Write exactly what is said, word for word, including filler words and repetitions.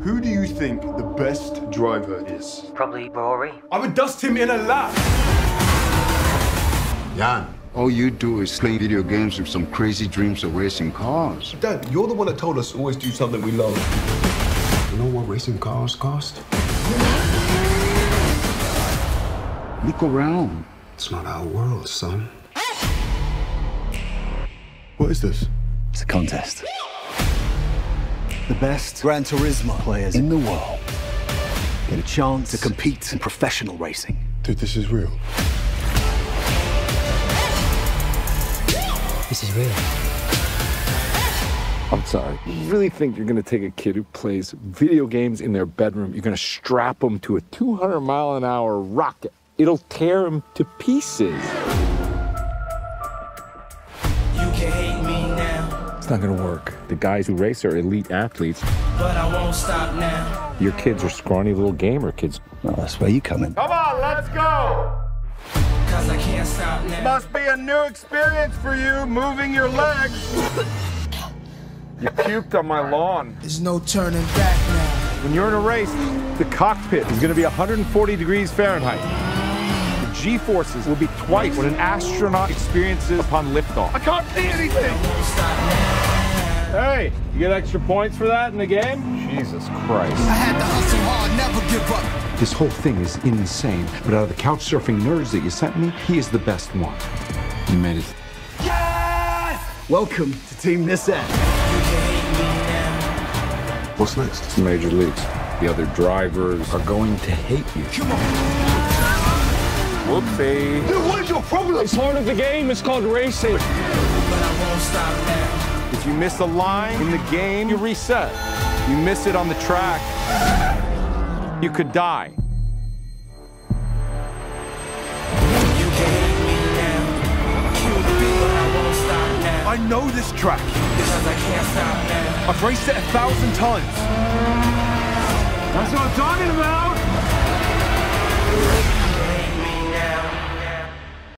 Who do you think the best driver is? Probably Rory. I would dust him in a lap. Jan, all you do is play video games with some crazy dreams of racing cars. Dad, you're the one that told us to always do something we love. You know what racing cars cost? Look around. It's not our world, son. What is this? It's a contest. The best Gran Turismo players in the world get a chance to compete in professional racing. Dude, this is real. This is real. I'm sorry. You really think you're going to take a kid who plays video games in their bedroom, you're going to strap him to a two hundred mile an hour rocket? It'll tear him to pieces. It's not gonna work. The guys who race are elite athletes. But I won't stop now. Your kids are scrawny little gamer kids. Well, that's where you come in. Come on, let's go! Cause I can't stop now. Must be a new experience for you, moving your legs. You puked on my lawn. There's no turning back now. When you're in a race, the cockpit is gonna be one hundred forty degrees Fahrenheit. G-forces will be twice what an astronaut experiences upon liftoff. I can't see anything! Hey, you get extra points for that in the game? Jesus Christ. I had to hustle hard, never give up. This whole thing is insane, but out of the couch surfing nerds that you sent me, he is the best one. You made it. Yes! Welcome to Team This End. What's next? It's major leagues. The other drivers are going to hate you. Come on! Whoopsie. Dude, what is your problem? It's part of the game. It's called racing. But I won't stop now. If you miss a line in the game, you reset. You miss it on the track, you could die. You can hate me now. Kill me, but I won't stop now. I know this track. Because I can't stop now. I've raced it a thousand times. That's what I'm talking about.